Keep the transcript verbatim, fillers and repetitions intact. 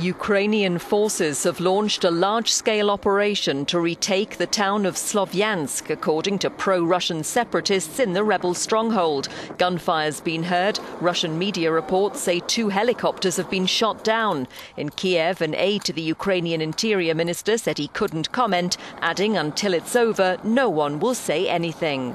Ukrainian forces have launched a large-scale operation to retake the town of Slovyansk, according to pro-Russian separatists in the rebel stronghold. Gunfire's been heard. Russian media reports say two helicopters have been shot down. In Kyiv, an aide to the Ukrainian Interior Minister said he couldn't comment, adding, until it's over, no one will say anything.